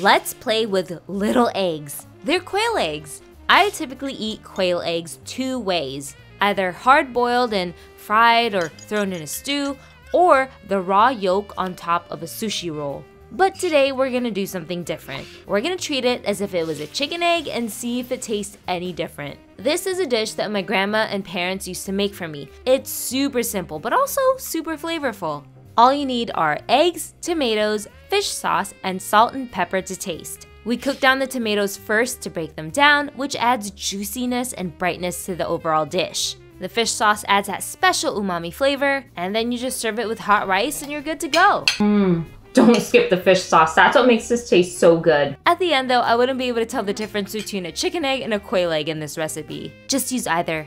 Let's play with little eggs. They're quail eggs. I typically eat quail eggs two ways, either hard-boiled and fried or thrown in a stew, or the raw yolk on top of a sushi roll. But today we're gonna do something different. We're gonna treat it as if it was a chicken egg and see if it tastes any different. This is a dish that my grandma and parents used to make for me. It's super simple, but also super flavorful. All you need are eggs, tomatoes, fish sauce, and salt and pepper to taste. We cook down the tomatoes first to break them down, which adds juiciness and brightness to the overall dish. The fish sauce adds that special umami flavor, and then you just serve it with hot rice and you're good to go. Don't skip the fish sauce. That's what makes this taste so good. At the end though, I wouldn't be able to tell the difference between a chicken egg and a quail egg in this recipe. Just use either.